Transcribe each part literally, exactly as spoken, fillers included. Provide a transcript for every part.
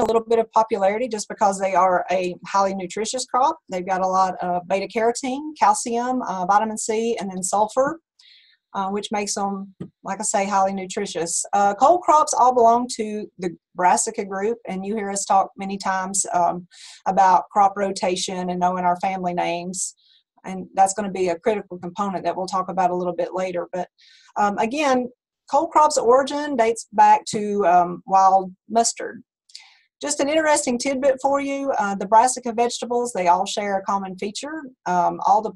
a little bit of popularity just because they are a highly nutritious crop. They've got a lot of beta carotene, calcium, uh, vitamin C, and then sulfur, uh, which makes them, like I say, highly nutritious. Uh, coal crops all belong to the Brassica group, and you hear us talk many times um, about crop rotation and knowing our family names. And that's going to be a critical component that we'll talk about a little bit later. But um, again, coal crops' origin dates back to um, wild mustard. Just an interesting tidbit for you, uh, the Brassica vegetables, they all share a common feature. Um, all the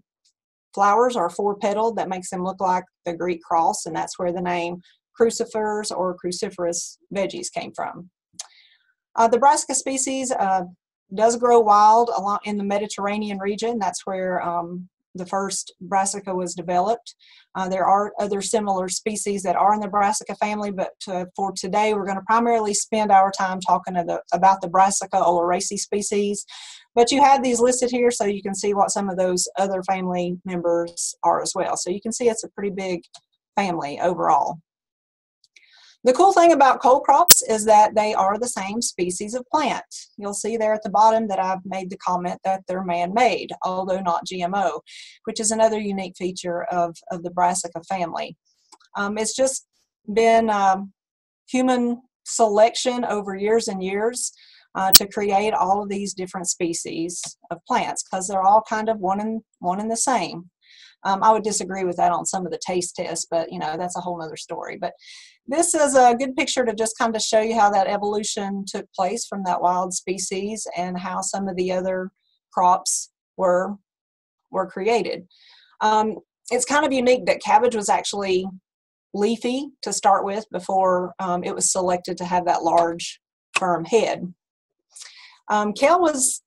flowers are four-petaled. That makes them look like the Greek cross, and that's where the name crucifers or cruciferous veggies came from. Uh, the Brassica species uh, does grow wild along in the Mediterranean region. That's where um, the first Brassica was developed. Uh, there are other similar species that are in the Brassica family, but to, for today we're going to primarily spend our time talking the, about the Brassica oleracea species. But you have these listed here so you can see what some of those other family members are as well. So you can see it's a pretty big family overall. The cool thing about coal crops is that they are the same species of plant. You'll see there at the bottom that I've made the comment that they're man-made, although not G M O, which is another unique feature of, of the Brassica family. Um, it's just been um, human selection over years and years uh, to create all of these different species of plants because they're all kind of one and, one and the same. Um, I would disagree with that on some of the taste tests, but you know, that's a whole other story. But this is a good picture to just kind of show you how that evolution took place from that wild species and how some of the other crops were, were created. Um, it's kind of unique that cabbage was actually leafy to start with before um, it was selected to have that large, firm head. Um, kale was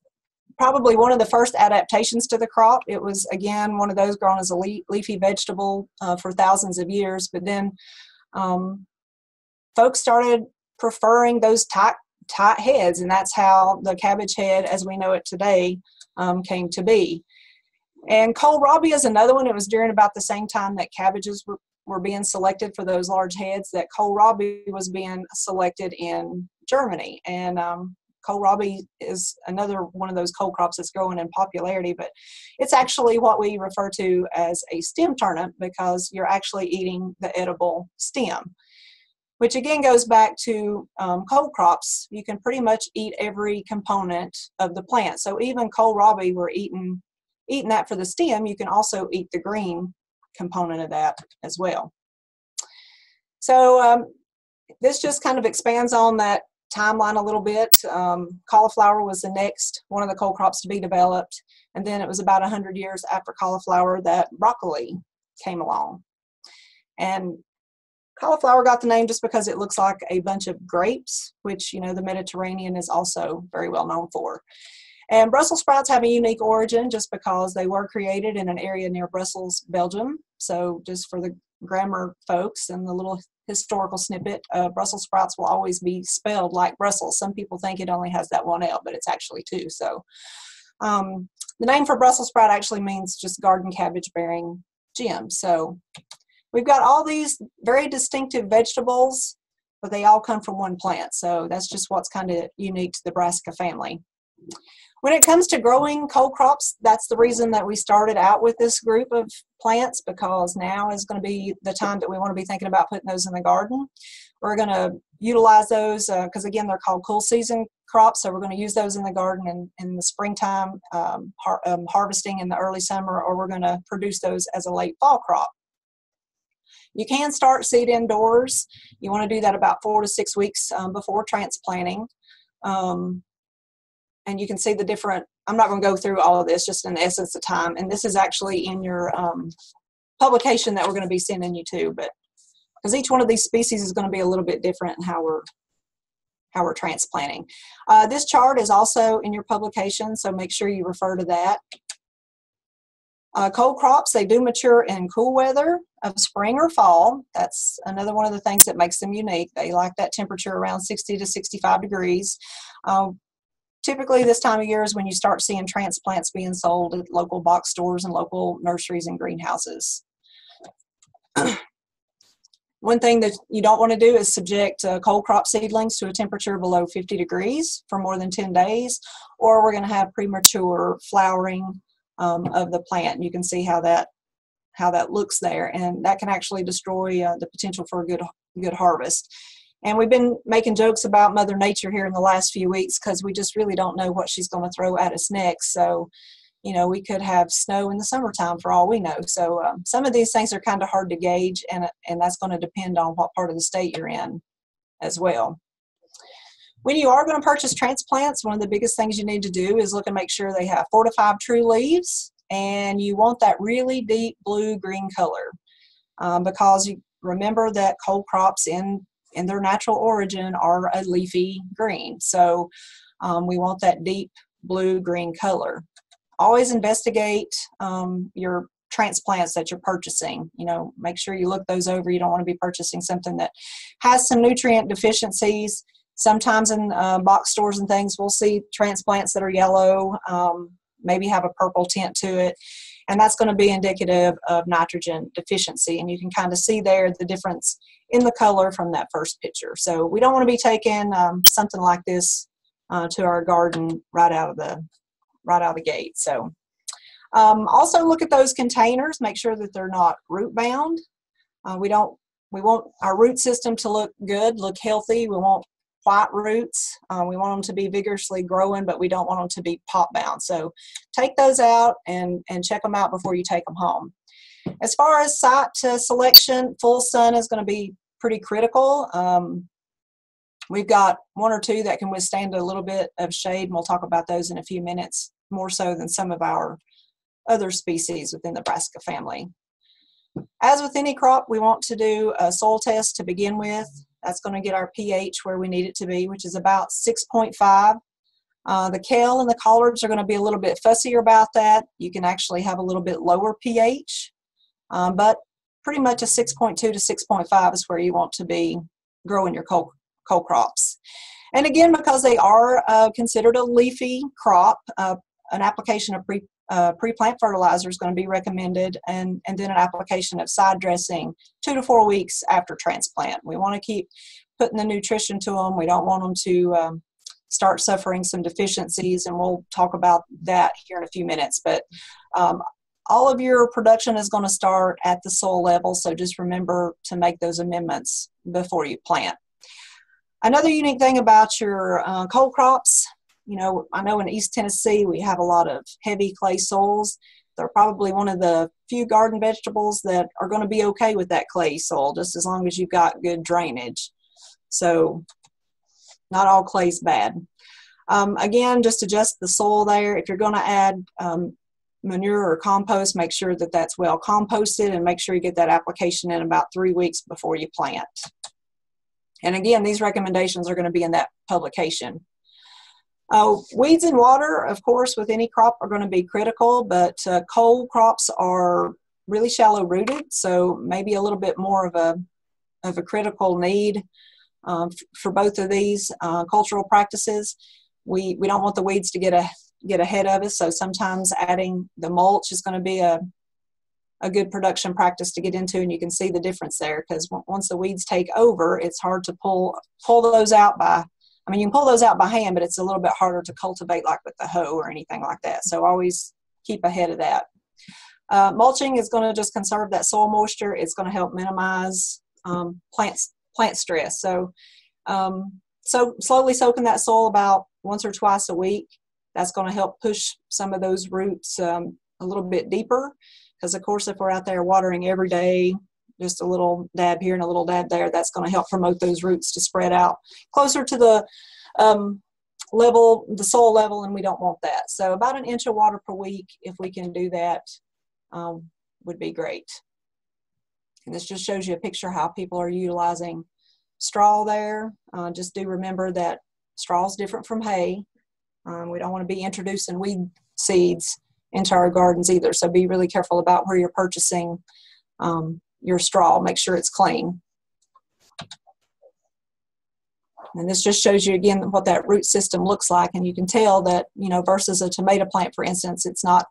probably one of the first adaptations to the crop. It was, again, one of those grown as a leafy vegetable uh, for thousands of years, but then um, folks started preferring those tight, tight heads, and that's how the cabbage head, as we know it today, um, came to be. And kohlrabi is another one. It was during about the same time that cabbages were, were being selected for those large heads that kohlrabi was being selected in Germany. And um, kohlrabi is another one of those coal crops that's growing in popularity, but it's actually what we refer to as a stem turnip because you're actually eating the edible stem, which again goes back to um, coal crops. You can pretty much eat every component of the plant. So even kohlrabi, we're eating, eating that for the stem. You can also eat the green component of that as well. So um, this just kind of expands on that timeline a little bit. Um, cauliflower was the next one of the coal crops to be developed, and then it was about one hundred years after cauliflower that broccoli came along. And cauliflower got the name just because it looks like a bunch of grapes, which, you know, the Mediterranean is also very well known for. And Brussels sprouts have a unique origin just because they were created in an area near Brussels, Belgium. So just for the grammar folks and the little historical snippet, uh, Brussels sprouts will always be spelled like Brussels. Some people think it only has that one L, but it's actually two. So um, the name for Brussels sprout actually means just garden cabbage bearing gem. So we've got all these very distinctive vegetables, but they all come from one plant. So that's just what's kind of unique to the Brassica family. When it comes to growing coal crops, that's the reason that we started out with this group of plants, because now is going to be the time that we want to be thinking about putting those in the garden. We're going to utilize those because, uh, again, they're called cool season crops, so we're going to use those in the garden in, in the springtime, um, har um, harvesting in the early summer, or we're going to produce those as a late fall crop. You can start seed indoors. You want to do that about four to six weeks um, before transplanting. Um, And you can see the different, I'm not going to go through all of this, just in the essence of time. And this is actually in your um, publication that we're going to be sending you to, but because each one of these species is going to be a little bit different in how we're, how we're transplanting. Uh, this chart is also in your publication, so make sure you refer to that. Uh, coal crops, they do mature in cool weather of spring or fall. That's another one of the things that makes them unique. They like that temperature around sixty to sixty-five degrees. Uh, Typically, this time of year is when you start seeing transplants being sold at local box stores and local nurseries and greenhouses. One thing that you don't want to do is subject uh, cold crop seedlings to a temperature below fifty degrees for more than ten days, or we're going to have premature flowering um, of the plant. You can see how that how that looks there, and that can actually destroy uh, the potential for a good good harvest. And we've been making jokes about Mother Nature here in the last few weeks because we just really don't know what she's going to throw at us next. So, you know, we could have snow in the summertime for all we know. So um, some of these things are kind of hard to gauge, and, and that's going to depend on what part of the state you're in as well. When you are going to purchase transplants, one of the biggest things you need to do is look and make sure they have four to five true leaves, and you want that really deep blue-green color um, because you remember that cold crops in and their natural origin are a leafy green. So um, we want that deep blue-green color. Always investigate um, your transplants that you're purchasing. You know, make sure you look those over. You don't want to be purchasing something that has some nutrient deficiencies. Sometimes in uh, box stores and things, we'll see transplants that are yellow, um, maybe have a purple tint to it. And that's going to be indicative of nitrogen deficiency. And you can kind of see there the difference in the color from that first picture. So we don't want to be taking um, something like this uh, to our garden right out of the, right out of the gate. So um, also look at those containers, make sure that they're not root bound. Uh, we don't, we want our root system to look good, look healthy. We want white roots. Uh, we want them to be vigorously growing, but we don't want them to be pot bound. So take those out and, and check them out before you take them home. As far as site uh, selection, full sun is going to be pretty critical. Um, we've got one or two that can withstand a little bit of shade, and we'll talk about those in a few minutes, more so than some of our other species within the Brassica family. As with any crop, we want to do a soil test to begin with. That's going to get our pH where we need it to be, which is about six point five. Uh, the kale and the collards are going to be a little bit fussier about that. You can actually have a little bit lower pH, um, but pretty much a six point two to six point five is where you want to be growing your cold, cold crops. And again, because they are uh, considered a leafy crop, uh, an application of pre, uh, pre-plant fertilizer is going to be recommended, and, and then an application of side dressing two to four weeks after transplant. We want to keep putting the nutrition to them. We don't want them to um, start suffering some deficiencies, and we'll talk about that here in a few minutes. But um, all of your production is going to start at the soil level, so just remember to make those amendments before you plant. Another unique thing about your uh, cold crops, you know, I know in East Tennessee we have a lot of heavy clay soils. They're probably one of the few garden vegetables that are going to be okay with that clay soil, just as long as you've got good drainage. So not all clay is bad. Um, again, just adjust the soil there. If you're going to add um, manure or compost, make sure that that's well composted, and make sure you get that application in about three weeks before you plant. And again, these recommendations are going to be in that publication. Uh, weeds and water, of course, with any crop are going to be critical, but uh, cold crops are really shallow rooted, so maybe a little bit more of a, of a critical need Um, for both of these uh, cultural practices. We, we don't want the weeds to get, a, get ahead of us, so sometimes adding the mulch is going to be a, a good production practice to get into, and you can see the difference there, because once the weeds take over, it's hard to pull, pull those out by, I mean, you can pull those out by hand, but it's a little bit harder to cultivate like with the hoe or anything like that, so always keep ahead of that. Uh, mulching is going to just conserve that soil moisture. It's going to help minimize um, plants plant stress. So, um, so slowly soaking that soil about once or twice a week, that's going to help push some of those roots um, a little bit deeper, because of course if we're out there watering every day, just a little dab here and a little dab there, that's going to help promote those roots to spread out closer to the um, level, the soil level, and we don't want that. So about an inch of water per week, if we can do that, um, would be great. And this just shows you a picture how people are utilizing straw there. Uh, just do remember that straw is different from hay. Um, we don't want to be introducing weed seeds into our gardens either, so be really careful about where you're purchasing um, your straw. Make sure it's clean. And this just shows you again what that root system looks like, and you can tell that, you know, versus a tomato plant, for instance, it's not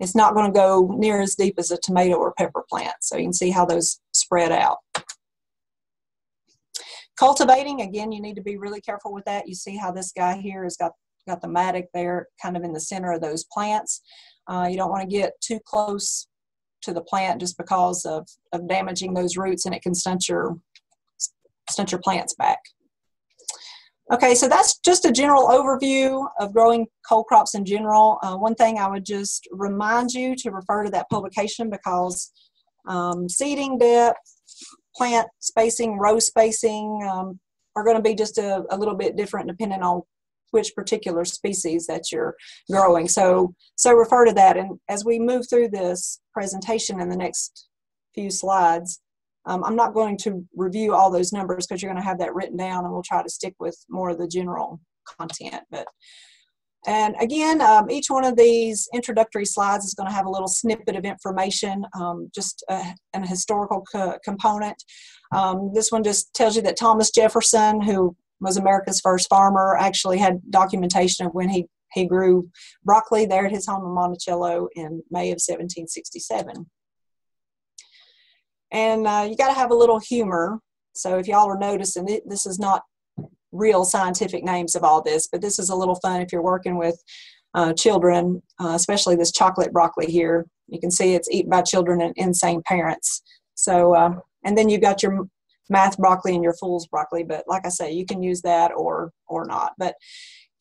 It's not going to go near as deep as a tomato or pepper plant. So you can see how those spread out. Cultivating, again, you need to be really careful with that. You see how this guy here has got, got the mattock there kind of in the center of those plants. Uh, you don't want to get too close to the plant just because of, of damaging those roots, and it can stunt your, stunt your plants back. Okay, so that's just a general overview of growing cold crops in general. Uh, one thing I would just remind you to refer to that publication, because um, seeding depth, plant spacing, row spacing um, are going to be just a, a little bit different depending on which particular species that you're growing. So, so refer to that. And as we move through this presentation in the next few slides, Um, I'm not going to review all those numbers because you're going to have that written down, and we'll try to stick with more of the general content. But, and again, um, each one of these introductory slides is going to have a little snippet of information, um, just a, an historical co component. Um, this one just tells you that Thomas Jefferson, who was America's first farmer, actually had documentation of when he, he grew broccoli there at his home in Monticello in May of seventeen sixty-seven. And uh, you got to have a little humor. So if y'all are noticing, th this is not real scientific names of all this, but this is a little fun if you're working with uh, children, uh, especially this chocolate broccoli here. You can see it's eaten by children and insane parents. So, uh, and then you've got your math broccoli and your fool's broccoli. But like I say, you can use that or, or not. But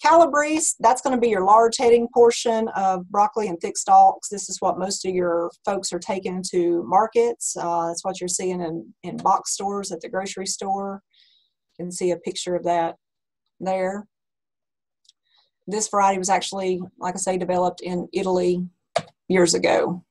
Calabrese, that's going to be your large heading portion of broccoli and thick stalks. This is what most of your folks are taking to markets. Uh, that's what you're seeing in, in box stores at the grocery store. You can see a picture of that there. This variety was actually, like I say, developed in Italy years ago.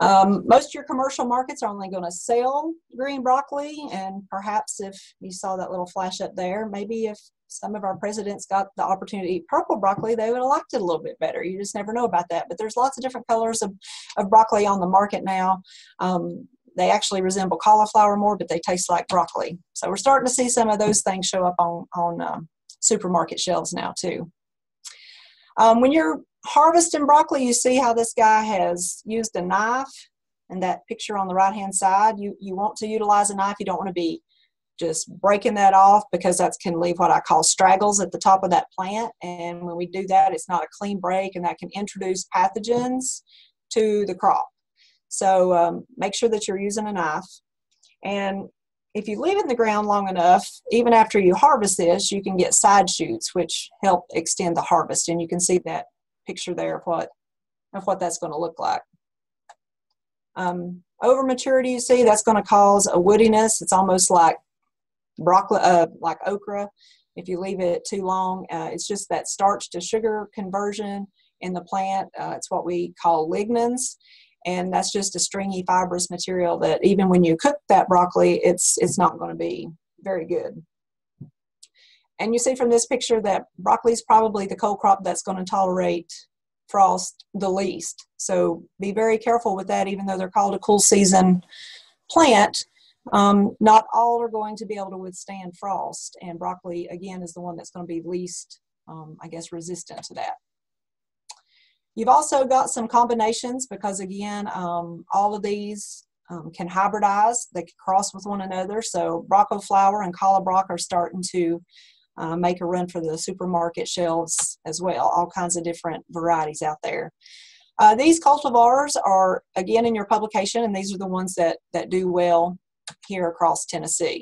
Um, most of your commercial markets are only going to sell green broccoli, and perhaps if you saw that little flash up there, maybe if some of our presidents got the opportunity to eat purple broccoli, they would have liked it a little bit better. You just never know about that. But there's lots of different colors of, of broccoli on the market now. Um, they actually resemble cauliflower more, but they taste like broccoli. So we're starting to see some of those things show up on, on um, supermarket shelves now too. Um, when you're harvesting broccoli, you see how this guy has used a knife, and that picture on the right-hand side, you, you want to utilize a knife. You don't want to be just breaking that off, because that can leave what I call straggles at the top of that plant. And when we do that, it's not a clean break, and that can introduce pathogens to the crop. So um, make sure that you're using a knife. And if you leave it in the ground long enough, even after you harvest this, you can get side shoots, which help extend the harvest. And you can see that picture there of what, of what that's going to look like. Um, over maturity, you see, that's going to cause a woodiness. It's almost like broccoli, uh, like okra. If you leave it too long, uh, it's just that starch to sugar conversion in the plant. Uh, it's what we call lignans, and that's just a stringy, fibrous material that even when you cook that broccoli, it's it's not going to be very good. And you see from this picture that broccoli is probably the cold crop that's going to tolerate frost the least. So be very careful with that. Even though they're called a cool season plant, Um, not all are going to be able to withstand frost, and broccoli, again, is the one that's going to be least, um, I guess, resistant to that. You've also got some combinations, because, again, um, all of these um, can hybridize. They can cross with one another. So Brocco flower and Calabroc are starting to uh, make a run for the supermarket shelves as well, all kinds of different varieties out there. Uh, these cultivars are, again, in your publication, and these are the ones that, that do well here across Tennessee.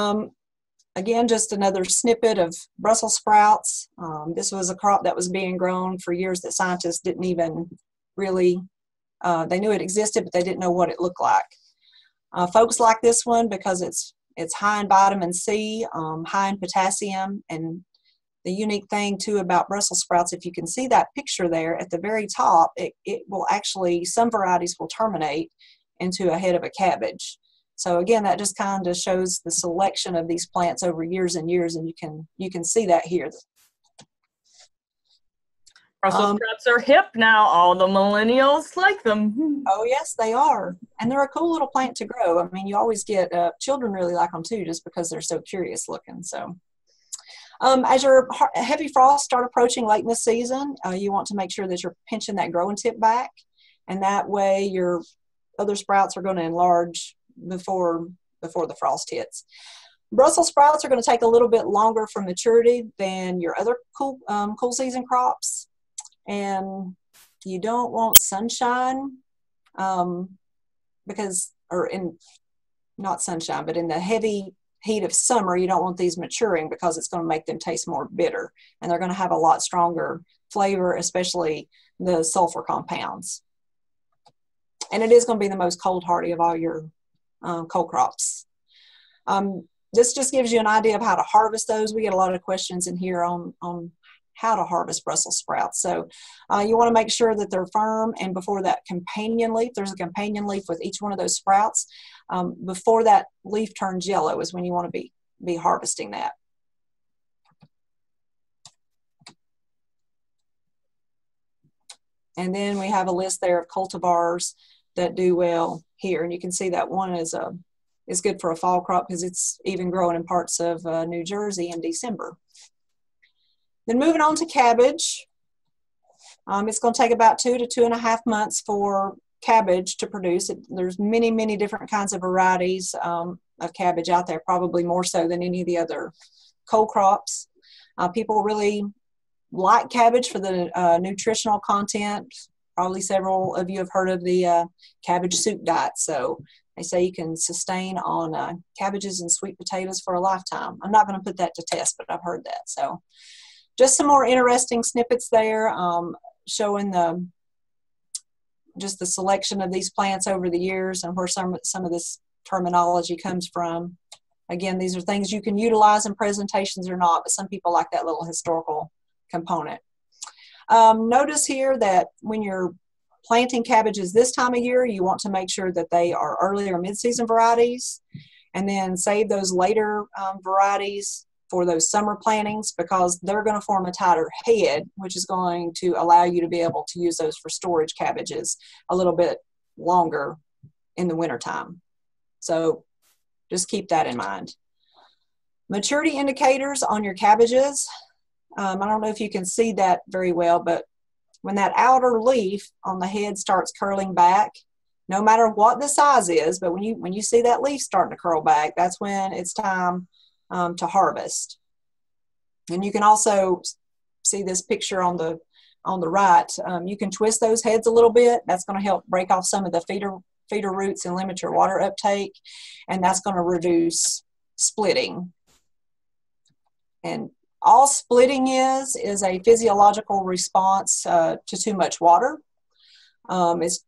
Um, again, just another snippet of Brussels sprouts. Um, this was a crop that was being grown for years that scientists didn't even really, uh, they knew it existed, but they didn't know what it looked like. Uh, folks like this one because it's, it's high in vitamin C, um, high in potassium, and the unique thing too about Brussels sprouts, if you can see that picture there at the very top, it, it will actually, some varieties will terminate into a head of a cabbage. So again, that just kind of shows the selection of these plants over years and years, and you can you can see that here. Brussels um, sprouts are hip now. All the millennials like them. Oh yes, they are, and they're a cool little plant to grow. I mean, you always get uh, children really like them too, just because they're so curious looking. So um, as your heavy frosts start approaching late in the season, uh, you want to make sure that you're pinching that growing tip back, and that way you're other sprouts are going to enlarge before before the frost hits. Brussels sprouts are going to take a little bit longer for maturity than your other cool, um, cool season crops. And you don't want sunshine um, because, or in, not sunshine, but in the heavy heat of summer, you don't want these maturing because it's going to make them taste more bitter. And they're going to have a lot stronger flavor, especially the sulfur compounds. And it is going to be the most cold hardy of all your um, cold crops. Um, This just gives you an idea of how to harvest those. We get a lot of questions in here on, on how to harvest Brussels sprouts. So uh, you want to make sure that they're firm, and before that companion leaf, there's a companion leaf with each one of those sprouts. Um, before that leaf turns yellow is when you want to be, be harvesting that. And then we have a list there of cultivars that do well here. And you can see that one is a It's good for a fall crop because it's even growing in parts of uh, New Jersey in December. Then moving on to cabbage. Um, it's going to take about two to two and a half months for cabbage to produce. It, there's many, many different kinds of varieties um, of cabbage out there, probably more so than any of the other cold crops. Uh, people really like cabbage for the uh, nutritional content. Probably several of you have heard of the uh, cabbage soup diet. So they say you can sustain on uh, cabbages and sweet potatoes for a lifetime. I'm not going to put that to test, but I've heard that. So just some more interesting snippets there um, showing the just the selection of these plants over the years and where some, some of this terminology comes from. Again, these are things you can utilize in presentations or not, but some people like that little historical component. Um, notice here that when you're planting cabbages this time of year, you want to make sure that they are early or mid-season varieties, and then save those later um, varieties for those summer plantings, because they're going to form a tighter head, which is going to allow you to be able to use those for storage cabbages a little bit longer in the wintertime. So just keep that in mind. Maturity indicators on your cabbages. Um, I don't know if you can see that very well, but when that outer leaf on the head starts curling back, no matter what the size is, but when you, when you see that leaf starting to curl back, that's when it's time um, to harvest. And you can also see this picture on the, on the right. Um, you can twist those heads a little bit. That's going to help break off some of the feeder, feeder roots and limit your water uptake, and that's going to reduce splitting. And all splitting is, is a physiological response uh, to too much water. Um, it's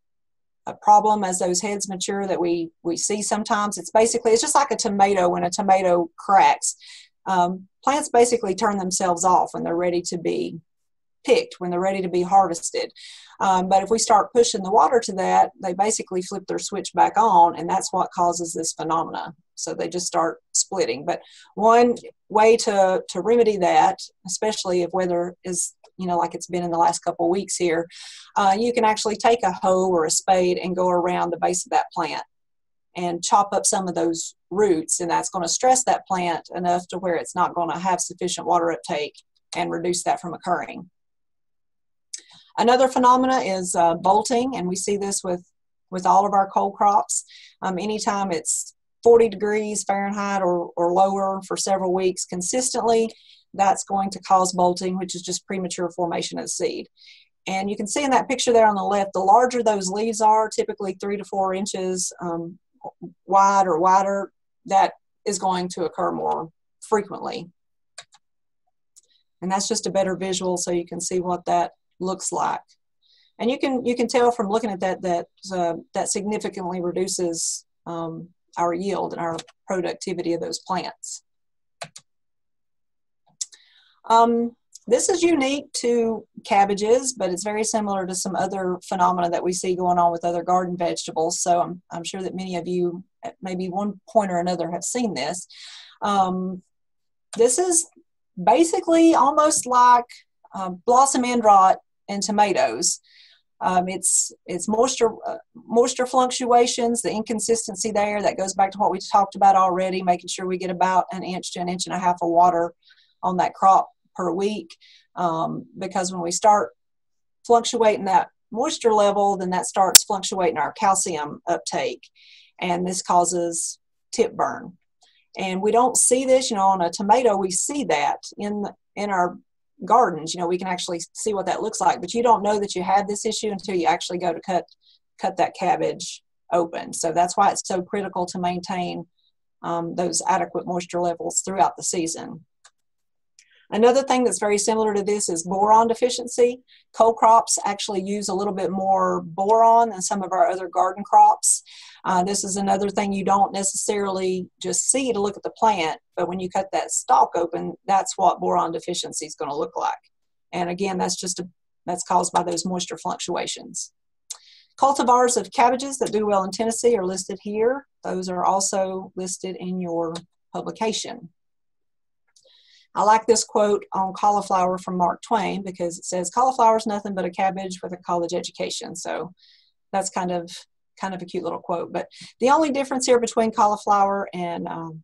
a problem as those heads mature that we, we see sometimes. It's basically, it's just like a tomato when a tomato cracks. Um, plants basically turn themselves off when they're ready to be picked, when they're ready to be harvested. Um, but if we start pushing the water to that, they basically flip their switch back on, and that's what causes this phenomena. So they just start splitting. But one way to, to remedy that, especially if weather is, you know, like it's been in the last couple of weeks here, uh, you can actually take a hoe or a spade and go around the base of that plant and chop up some of those roots, and that's going to stress that plant enough to where it's not going to have sufficient water uptake and reduce that from occurring. Another phenomena is uh, bolting, and we see this with, with all of our cold crops. Um, anytime it's forty degrees Fahrenheit or, or lower for several weeks consistently, that's going to cause bolting, which is just premature formation of the seed. And you can see in that picture there on the left, the larger those leaves are, typically three to four inches um, wide or wider, that is going to occur more frequently. And that's just a better visual so you can see what that looks like. And you can you can tell from looking at that that uh, that significantly reduces um, our yield and our productivity of those plants. Um, this is unique to cabbages, but it's very similar to some other phenomena that we see going on with other garden vegetables. So I'm, I'm sure that many of you at maybe one point or another have seen this. Um, this is basically almost like Uh, blossom end rot and tomatoes. Um, it's it's moisture uh, moisture fluctuations, the inconsistency there, that goes back to what we talked about already, making sure we get about an inch to an inch and a half of water on that crop per week, um, because when we start fluctuating that moisture level, then that starts fluctuating our calcium uptake, and this causes tip burn. And we don't see this, you know, on a tomato, we see that in, in our gardens, you know, we can actually see what that looks like, but you don't know that you had this issue until you actually go to cut, cut that cabbage open. So that's why it's so critical to maintain um, those adequate moisture levels throughout the season. Another thing that's very similar to this is boron deficiency. Cold crops actually use a little bit more boron than some of our other garden crops. Uh, this is another thing you don't necessarily just see to look at the plant, but when you cut that stalk open, that's what boron deficiency is going to look like. And again, that's just a, that's caused by those moisture fluctuations. Cultivars of cabbages that do well in Tennessee are listed here. Those are also listed in your publication. I like this quote on cauliflower from Mark Twain because it says, "Cauliflower is nothing but a cabbage with a college education." So that's kind of kind of a cute little quote. But the only difference here between cauliflower and um,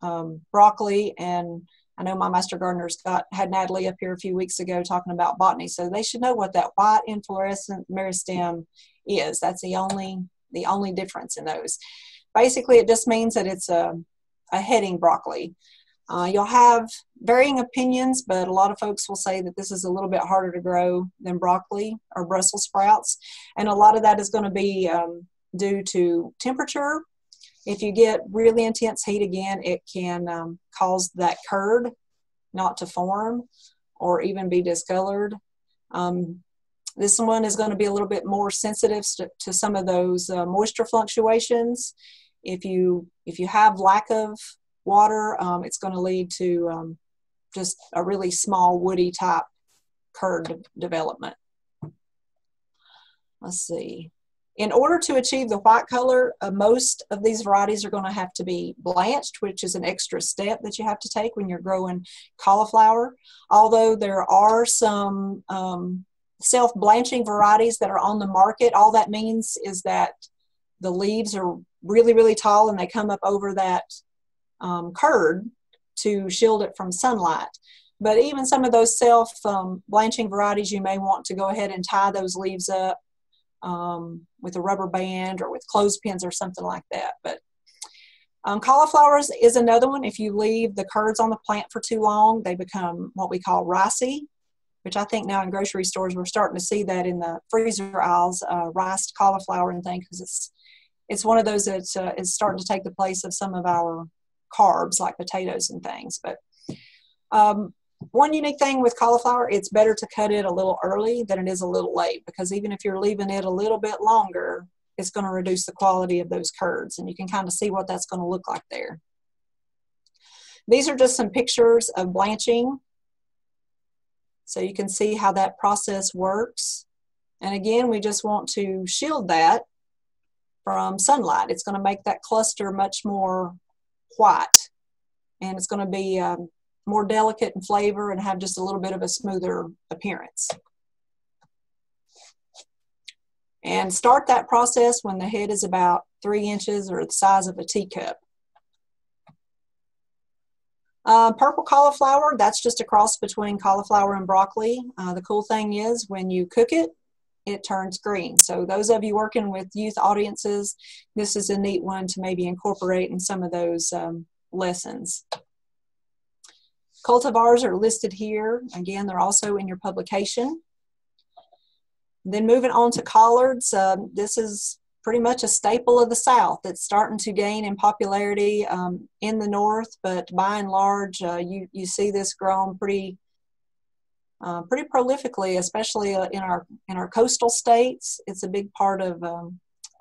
um, broccoli, and I know my master gardeners got had Natalie up here a few weeks ago talking about botany, so they should know what that white inflorescent meristem is. That's the only the only difference in those. Basically, it just means that it's a a heading broccoli. Uh, you'll have varying opinions, but a lot of folks will say that this is a little bit harder to grow than broccoli or Brussels sprouts. And a lot of that is going to be um, due to temperature. If you get really intense heat again, it can um, cause that curd not to form or even be discolored. Um, this one is going to be a little bit more sensitive to, to some of those uh, moisture fluctuations. If you, if you have lack of water, um, it's going to lead to um, just a really small woody type curd de development. Let's see. In order to achieve the white color, uh, most of these varieties are going to have to be blanched, which is an extra step that you have to take when you're growing cauliflower. Although there are some um, self-blanching varieties that are on the market, all that means is that the leaves are really, really tall and they come up over that Um, curd to shield it from sunlight. But even some of those self um, blanching varieties, you may want to go ahead and tie those leaves up um, with a rubber band or with clothespins or something like that. But um, cauliflowers is another one. If you leave the curds on the plant for too long, they become what we call ricey, which I think now in grocery stores we're starting to see that in the freezer aisles, uh, riced cauliflower and things, because it's it's one of those that uh, is starting to take the place of some of our carbs like potatoes and things. But um, one unique thing with cauliflower, it's better to cut it a little early than it is a little late, because even if you're leaving it a little bit longer, it's going to reduce the quality of those curds, and you can kind of see what that's going to look like there. These are just some pictures of blanching, so you can see how that process works. And again, we just want to shield that from sunlight. It's going to make that cluster much more white, and it's going to be um, more delicate in flavor and have just a little bit of a smoother appearance. And start that process when the head is about three inches or the size of a teacup. Uh, purple cauliflower, that's just a cross between cauliflower and broccoli. Uh, the cool thing is when you cook it, it turns green. So those of you working with youth audiences, this is a neat one to maybe incorporate in some of those um, lessons. Cultivars are listed here. Again, they're also in your publication. Then moving on to collards, um, this is pretty much a staple of the South. It's starting to gain in popularity um, in the North, but by and large, uh, you, you see this grown pretty Uh, pretty prolifically, especially uh, in our in our coastal states. It's a big part of um,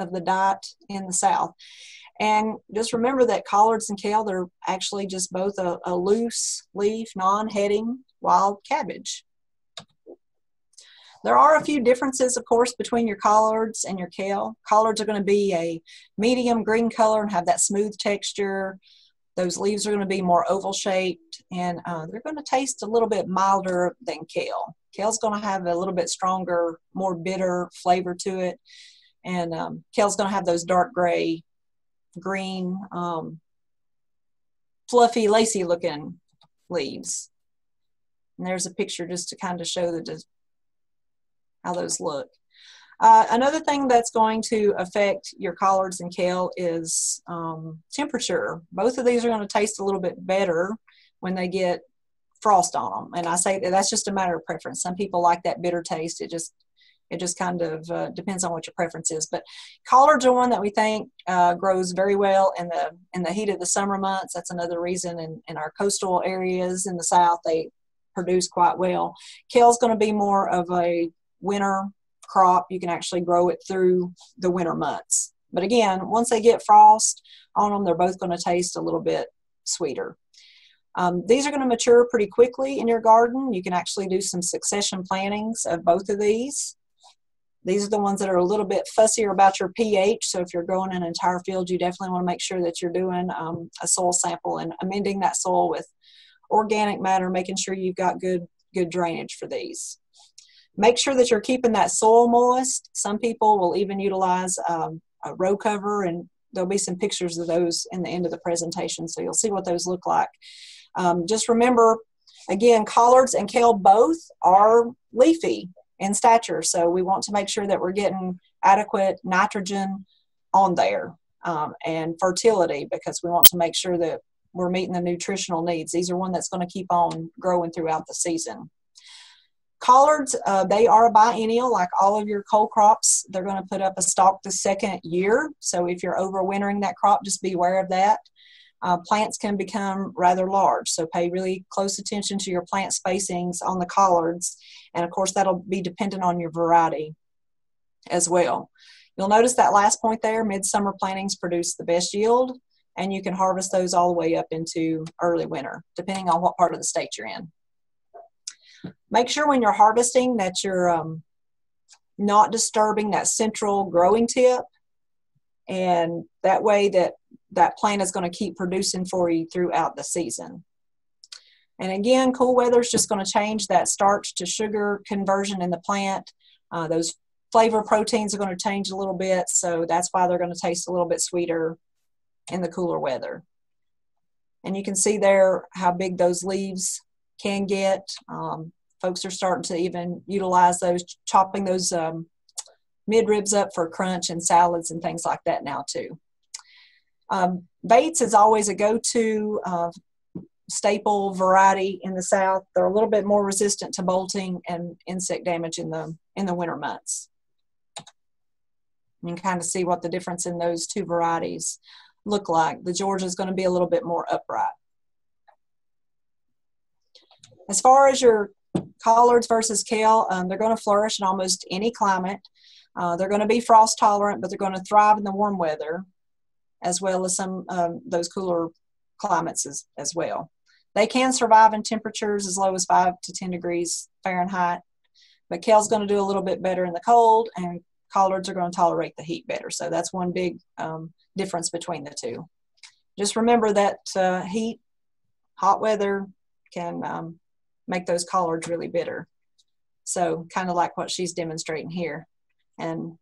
of the diet in the South. And just remember that collards and kale, they're actually just both a, a loose leaf, non-heading wild cabbage. There are a few differences, of course, between your collards and your kale. Collards are going to be a medium green color and have that smooth texture. Those leaves are going to be more oval shaped, and uh, they're going to taste a little bit milder than kale. Kale's going to have a little bit stronger, more bitter flavor to it. And um, kale's going to have those dark gray, green, um, fluffy, lacy looking leaves. And there's a picture just to kind of show the, how those look. Uh, another thing that's going to affect your collards and kale is um, temperature. Both of these are going to taste a little bit better when they get frost on them. And I say that that's just a matter of preference. Some people like that bitter taste. It just It just kind of uh, depends on what your preference is. But collards are one that we think uh, grows very well in the in the heat of the summer months. That's another reason in, in our coastal areas in the south they produce quite well. Kale's going to be more of a winter crop. You can actually grow it through the winter months. But again, once they get frost on them, they're both going to taste a little bit sweeter. Um, these are going to mature pretty quickly in your garden. You can actually do some succession plantings of both of these. These are the ones that are a little bit fussier about your pH, so if you're growing an entire field, you definitely want to make sure that you're doing um, a soil sample and amending that soil with organic matter, making sure you've got good, good drainage for these. Make sure that you're keeping that soil moist. Some people will even utilize um, a row cover, and there'll be some pictures of those in the end of the presentation, so you'll see what those look like. Um, just remember, again, collards and kale both are leafy in stature, so we want to make sure that we're getting adequate nitrogen on there um, and fertility, because we want to make sure that we're meeting the nutritional needs. These are one that's going to keep on growing throughout the season. Collards, uh, they are biennial, like all of your cold crops. They're going to put up a stalk the second year, so if you're overwintering that crop, just be aware of that. Uh, plants can become rather large, so pay really close attention to your plant spacings on the collards, and of course that'll be dependent on your variety as well. You'll notice that last point there, midsummer plantings produce the best yield, and you can harvest those all the way up into early winter, depending on what part of the state you're in. Make sure when you're harvesting that you're um, not disturbing that central growing tip, and that way that that plant is going to keep producing for you throughout the season. And again, cool weather is just going to change that starch to sugar conversion in the plant. Uh, those flavor proteins are going to change a little bit, so that's why they're going to taste a little bit sweeter in the cooler weather. And you can see there how big those leaves can get. Um, folks are starting to even utilize those, chopping those um, mid-ribs up for crunch and salads and things like that now too. Um, Bates is always a go-to uh, staple variety in the south. They're a little bit more resistant to bolting and insect damage in the, in the winter months. You can kind of see what the difference in those two varieties look like. The Georgia is going to be a little bit more upright. As far as your collards versus kale, um, they're going to flourish in almost any climate. Uh, they're going to be frost tolerant, but they're going to thrive in the warm weather, as well as some of um, those cooler climates as, as well. They can survive in temperatures as low as five to ten degrees Fahrenheit, but kale's gonna do a little bit better in the cold, and collards are gonna tolerate the heat better. So that's one big um, difference between the two. Just remember that uh, heat, hot weather can um, make those collards really bitter. So kind of like what she's demonstrating here. And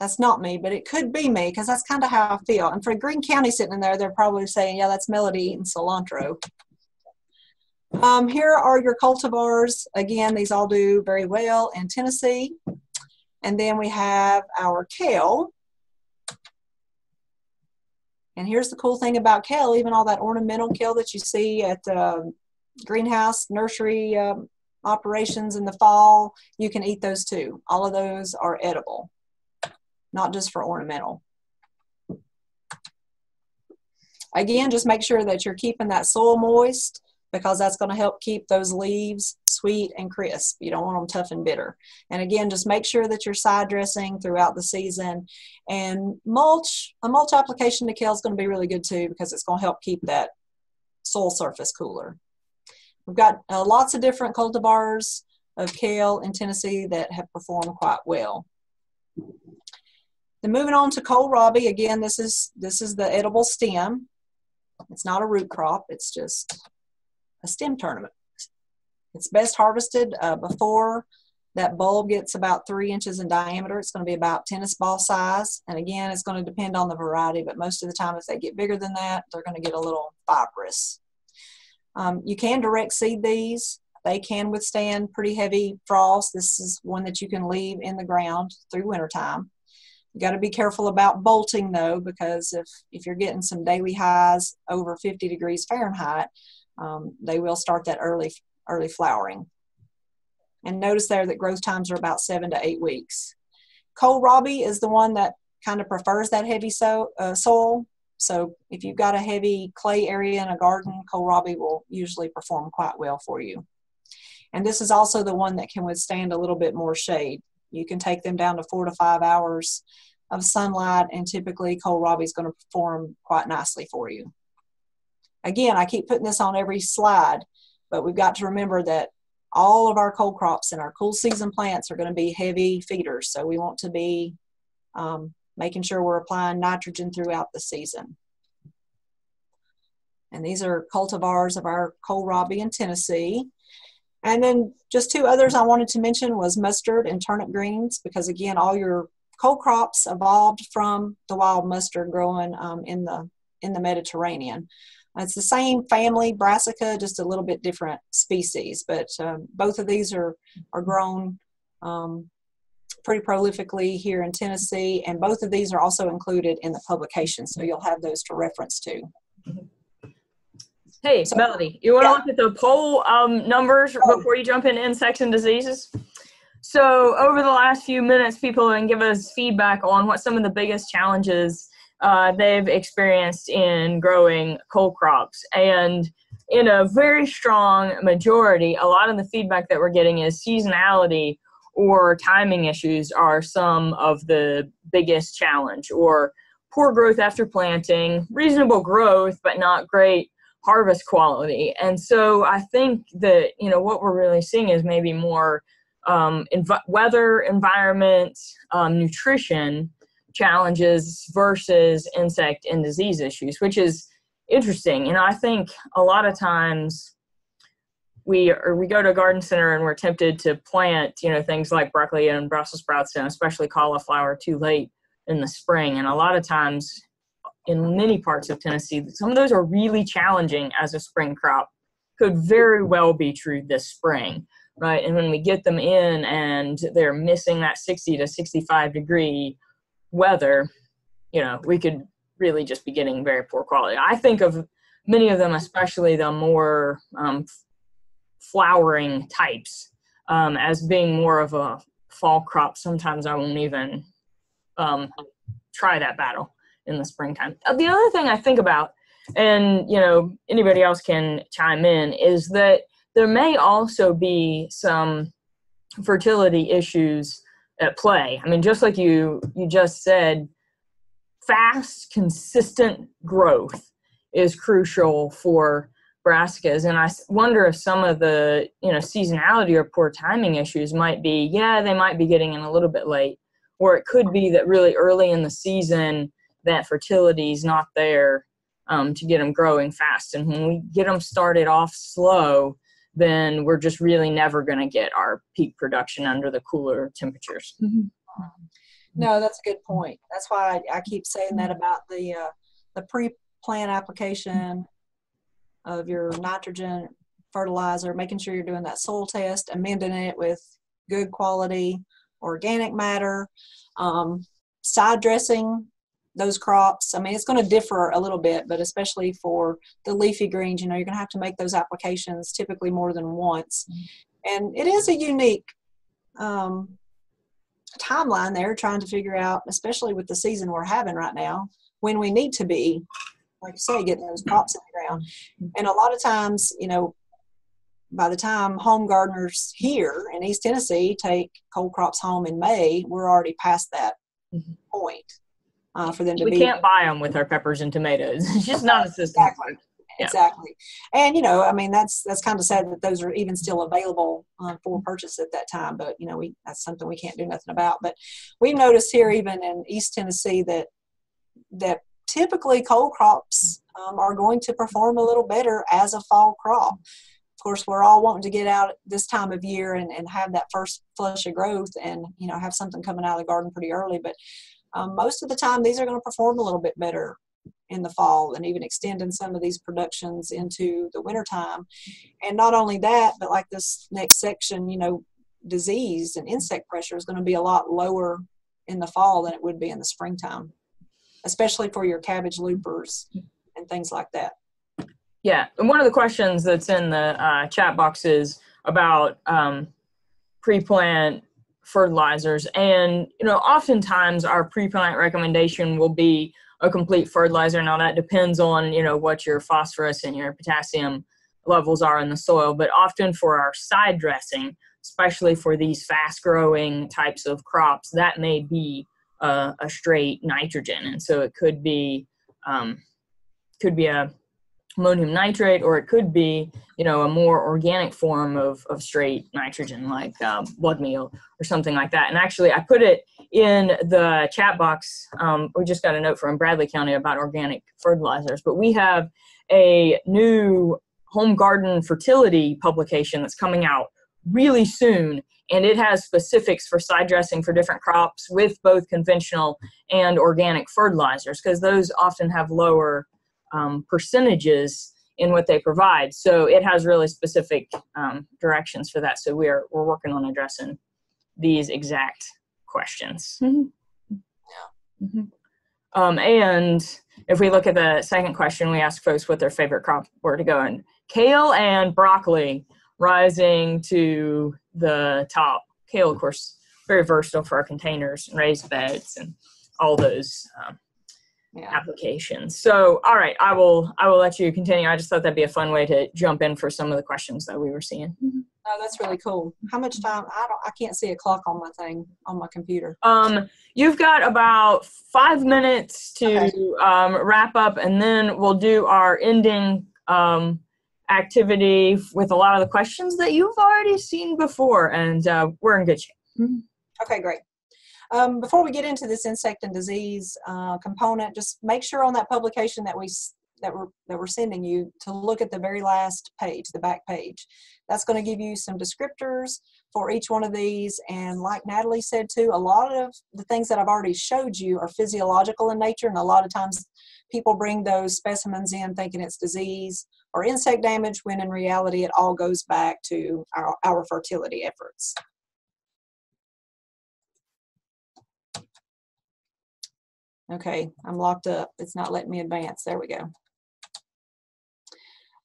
that's not me, but it could be me, because that's kind of how I feel. And for Greene County sitting in there, they're probably saying, yeah, that's Melody and cilantro. Um, here are your cultivars. Again, these all do very well in Tennessee. And then we have our kale. And here's the cool thing about kale, even all that ornamental kale that you see at uh, greenhouse nursery um, operations in the fall, you can eat those too. All of those are edible, not just for ornamental. Again, just make sure that you're keeping that soil moist, because that's going to help keep those leaves sweet and crisp. You don't want them tough and bitter. And again, just make sure that you're side dressing throughout the season. And mulch, a mulch application to kale is going to be really good too, because it's going to help keep that soil surface cooler. We've got uh, lots of different cultivars of kale in Tennessee that have performed quite well. Then moving on to kohlrabi, again, this is, this is the edible stem. It's not a root crop, it's just a stem tournament. It's best harvested uh, before that bulb gets about three inches in diameter. It's going to be about tennis ball size. And again, it's going to depend on the variety, but most of the time if they get bigger than that, they're going to get a little fibrous. Um, you can direct seed these. They can withstand pretty heavy frost. This is one that you can leave in the ground through wintertime. You got to be careful about bolting, though, because if, if you're getting some daily highs over fifty degrees Fahrenheit, um, they will start that early, early flowering. And notice there that growth times are about seven to eight weeks. Kohlrabi is the one that kind of prefers that heavy so, uh, soil. So if you've got a heavy clay area in a garden, kohlrabi will usually perform quite well for you. And this is also the one that can withstand a little bit more shade. You can take them down to four to five hours of sunlight, and typically kohlrabi is going to perform quite nicely for you. Again, I keep putting this on every slide, but we've got to remember that all of our cold crops and our cool season plants are going to be heavy feeders, so we want to be um, making sure we're applying nitrogen throughout the season. And these are cultivars of our kohlrabi in Tennessee. And then just two others I wanted to mention was mustard and turnip greens, because again, all your cold crops evolved from the wild mustard growing um, in, the, in the Mediterranean. It's the same family, Brassica, just a little bit different species, but um, both of these are, are grown um, pretty prolifically here in Tennessee, and both of these are also included in the publication, so you'll have those to reference to. Hey, so, Melody, you want to yeah. look at the poll um, numbers oh. before you jump into insects and diseases? So over the last few minutes, people can give us feedback on what some of the biggest challenges uh, they've experienced in growing cold crops. And in a very strong majority, a lot of the feedback that we're getting is seasonality or timing issues are some of the biggest challenge, or poor growth after planting, reasonable growth, but not great harvest quality. And so I think that, you know, what we're really seeing is maybe more um, env- weather, environment, um, nutrition challenges versus insect and disease issues, which is interesting. And I think a lot of times, We, or we go to a garden center and we're tempted to plant, you know, things like broccoli and Brussels sprouts and especially cauliflower too late in the spring. And a lot of times in many parts of Tennessee, some of those are really challenging as a spring crop. Could very well be true this spring, right? And when we get them in and they're missing that sixty to sixty-five degree weather, you know, we could really just be getting very poor quality. I think of many of them, especially the more um, flowering types um, as being more of a fall crop. Sometimes I won't even um, try that battle in the springtime. The other thing I think about, and you know, anybody else can chime in, is that there may also be some fertility issues at play. I mean, just like you you just said, fast, consistent growth is crucial for brassicas, and I wonder if some of the, you know, seasonality or poor timing issues might be, yeah, they might be getting in a little bit late, or it could be that really early in the season that fertility is not there um, to get them growing fast. And when we get them started off slow, then we're just really never going to get our peak production under the cooler temperatures. Mm-hmm. No, that's a good point. That's why I, I keep saying that about the uh, the pre-plant application of your nitrogen fertilizer, making sure you're doing that soil test, amending it with good quality organic matter, um, side dressing those crops. I mean, it's going to differ a little bit, but especially for the leafy greens, you know, you're going to have to make those applications typically more than once. And it is a unique um, timeline there, trying to figure out, especially with the season we're having right now, when we need to be, like you say, getting those crops in the ground. And a lot of times, you know, by the time home gardeners here in East Tennessee take cold crops home in May, we're already past that point uh, for them to we be. We can't buy them with our peppers and tomatoes. It's just not a system. Exactly. Yeah. Exactly. And, you know, I mean, that's that's kind of sad that those are even still available uh, for purchase at that time. But, you know, we that's something we can't do nothing about. But we've noticed here, even in East Tennessee, that that typically cold crops um, are going to perform a little better as a fall crop. Of course, we're all wanting to get out this time of year and, and have that first flush of growth and, you know, have something coming out of the garden pretty early. But um, most of the time, these are going to perform a little bit better in the fall, and even extending some of these productions into the wintertime. And not only that, but like this next section, you know, disease and insect pressure is going to be a lot lower in the fall than it would be in the springtime, especially for your cabbage loopers and things like that. Yeah, and one of the questions that's in the uh, chat box is about um, pre-plant fertilizers, and you know, oftentimes our pre-plant recommendation will be a complete fertilizer. Now that depends on, you know, what your phosphorus and your potassium levels are in the soil, but often for our side dressing, especially for these fast-growing types of crops, that may be uh, a straight nitrogen, and so it could be um, could be a ammonium nitrate, or it could be, you know, a more organic form of, of straight nitrogen, like uh, blood meal or something like that. And actually, I put it in the chat box. Um, we just got a note from Bradley County about organic fertilizers, but we have a new home garden fertility publication that's coming out really soon, and it has specifics for side dressing for different crops with both conventional and organic fertilizers, because those often have lower um, percentages in what they provide. So it has really specific um, directions for that. So we're, we're working on addressing these exact questions. Mm-hmm. Mm-hmm. Um, and if we look at the second question, we ask folks what their favorite crop were to go in. Kale and broccoli rising to the top. Kale, of course, very versatile for our containers and raised beds and all those um, yeah. applications. So, all right, I will I will let you continue. I just thought that'd be a fun way to jump in for some of the questions that we were seeing. Oh, that's really cool. How much time? I don't. I can't see a clock on my thing on my computer. Um, you've got about five minutes to okay. um, wrap up, and then we'll do our ending Um, activity with a lot of the questions that you've already seen before, and uh, we're in good shape. Okay, great. Um, before we get into this insect and disease uh, component, just make sure on that publication that we that we're that we're sending you to look at the very last page, the back page. That's going to give you some descriptors for each one of these, and like Natalie said too, a lot of the things that I've already showed you are physiological in nature, and a lot of times people bring those specimens in thinking it's disease or insect damage, when in reality it all goes back to our, our fertility efforts. Okay, I'm locked up. It's not letting me advance. There we go.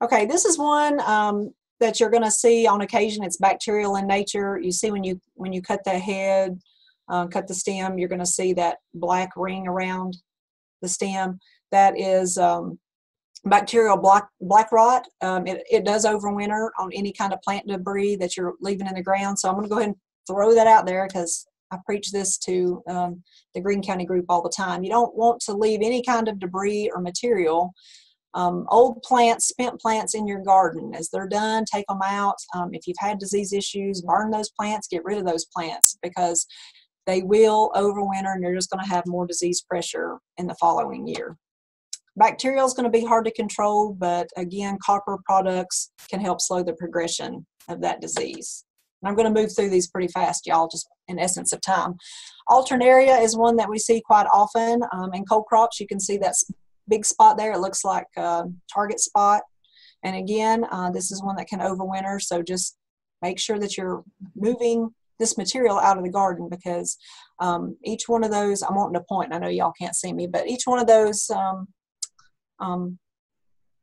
Okay, this is one um, that you're going to see on occasion. It's bacterial in nature. You see when you when you cut the head, uh, cut the stem, you're going to see that black ring around the stem. That is um, bacterial black, black rot. Um, it, it does overwinter on any kind of plant debris that you're leaving in the ground. So I'm going to go ahead and throw that out there, because I preach this to um, the Greene County group all the time. You don't want to leave any kind of debris or material, um, old plants, spent plants in your garden. As they're done, take them out. Um, if you've had disease issues, burn those plants, get rid of those plants, because they will overwinter, and you're just going to have more disease pressure in the following year. Bacterial is going to be hard to control, but again, copper products can help slow the progression of that disease. And I'm going to move through these pretty fast, y'all, just in essence of time. Alternaria is one that we see quite often um, in cold crops. You can see that big spot there. It looks like a target spot. And again, uh, this is one that can overwinter, so just make sure that you're moving this material out of the garden, because um, each one of those, I'm wanting to point, I know y'all can't see me, but each one of those um, um,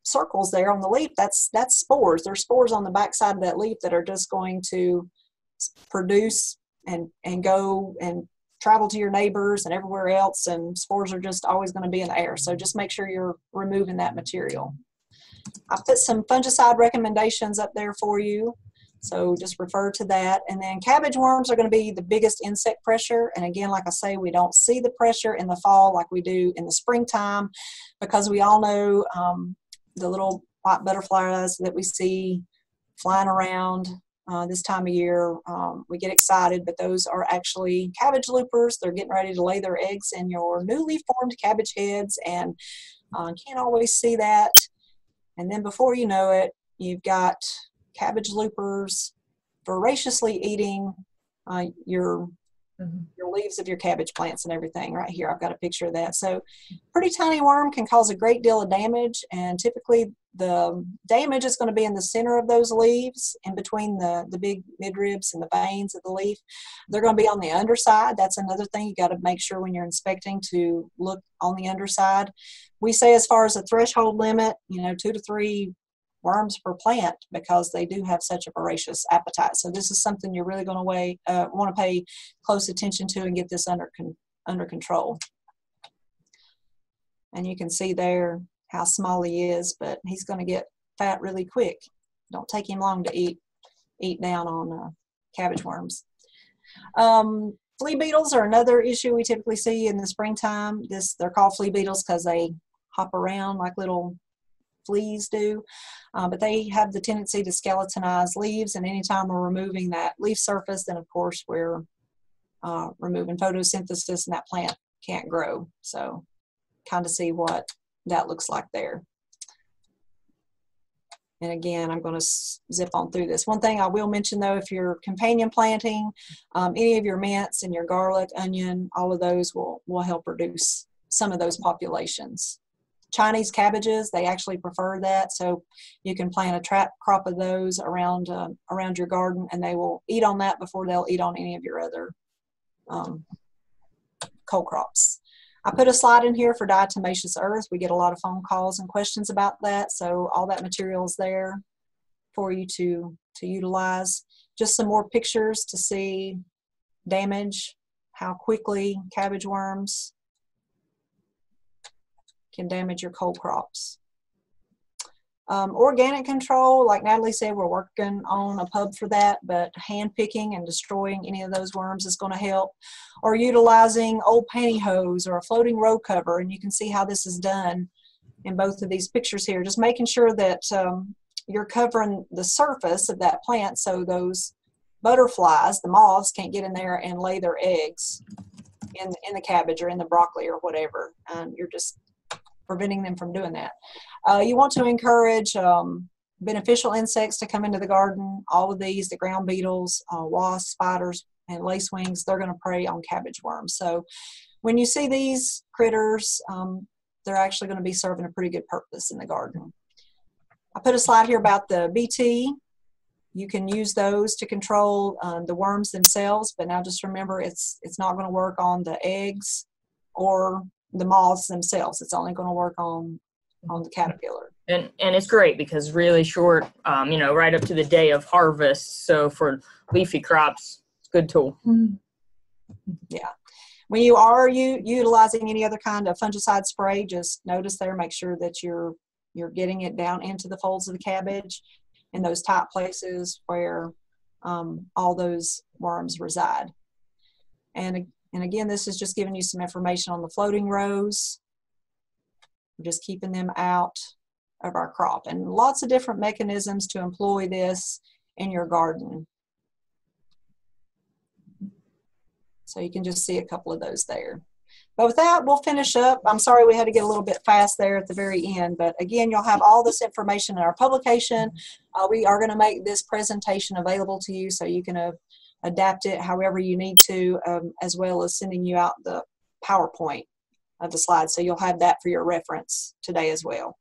circles there on the leaf, that's that's spores. There's spores on the backside of that leaf that are just going to produce and and go and travel to your neighbors and everywhere else, and spores are just always going to be in the air, so just make sure you're removing that material. I've put some fungicide recommendations up there for you, so just refer to that. And then cabbage worms are going to be the biggest insect pressure. And again, like I say, we don't see the pressure in the fall like we do in the springtime, because we all know um, the little white butterflies that we see flying around uh, this time of year. Um, we get excited, but those are actually cabbage loopers. They're getting ready to lay their eggs in your newly formed cabbage heads, and uh, can't always see that. And then before you know it, you've got cabbage loopers voraciously eating uh, your mm-hmm. your leaves of your cabbage plants and everything. Right here, I've got a picture of that. So pretty tiny worm can cause a great deal of damage, and typically the damage is going to be in the center of those leaves, in between the, the big midribs and the veins of the leaf. They're going to be on the underside. That's another thing you got to make sure when you're inspecting to look on the underside. We say as far as a threshold limit, you know, two to three worms per plant, because they do have such a voracious appetite. So this is something you're really going to weigh, uh, want to pay close attention to and get this under con under control. And you can see there how small he is, but he's going to get fat really quick. Don't take him long to eat eat down on uh, cabbage worms. Um, flea beetles are another issue we typically see in the springtime. This they're called flea beetles because they hop around like little fleas do, uh, but they have the tendency to skeletonize leaves, and anytime we're removing that leaf surface, then of course we're uh, removing photosynthesis, and that plant can't grow. So kind of see what that looks like there. And again, I'm going to zip on through this. One thing I will mention though, if you're companion planting, um, any of your mints and your garlic, onion, all of those will, will help reduce some of those populations. Chinese cabbages, they actually prefer that, so you can plant a trap crop of those around uh, around your garden, and they will eat on that before they'll eat on any of your other um, cold crops. I put a slide in here for diatomaceous earth. We get a lot of phone calls and questions about that, so all that material is there for you to, to utilize. Just some more pictures to see damage, how quickly cabbage worms can damage your cold crops. Um, organic control, like Natalie said, we're working on a pub for that, but hand picking and destroying any of those worms is going to help. Or utilizing old pantyhose or a floating row cover, and you can see how this is done in both of these pictures here. Just making sure that um, you're covering the surface of that plant so those butterflies, the moths, can't get in there and lay their eggs in, in the cabbage or in the broccoli or whatever. Um, you're just preventing them from doing that. Uh, you want to encourage um, beneficial insects to come into the garden. All of these, the ground beetles, uh, wasps, spiders, and lacewings, they're going to prey on cabbage worms. So when you see these critters, um, they're actually going to be serving a pretty good purpose in the garden. I put a slide here about the B T. You can use those to control um, the worms themselves, but now just remember it's, it's not going to work on the eggs or the moths themselves. It's only going to work on on the caterpillar. And and it's great because really short, um, you know, right up to the day of harvest. So for leafy crops, it's a good tool. Yeah. When you are you utilizing any other kind of fungicide spray, just notice there, make sure that you're you're getting it down into the folds of the cabbage and those tight places where um, all those worms reside. And And again, this is just giving you some information on the floating rows. We're just keeping them out of our crop. And lots of different mechanisms to employ this in your garden. So you can just see a couple of those there. But with that, we'll finish up. I'm sorry we had to get a little bit fast there at the very end. But again, you'll have all this information in our publication. Uh, we are going to make this presentation available to you so you can uh, adapt it however you need to, um, as well as sending you out the PowerPoint of the slides. So you'll have that for your reference today as well.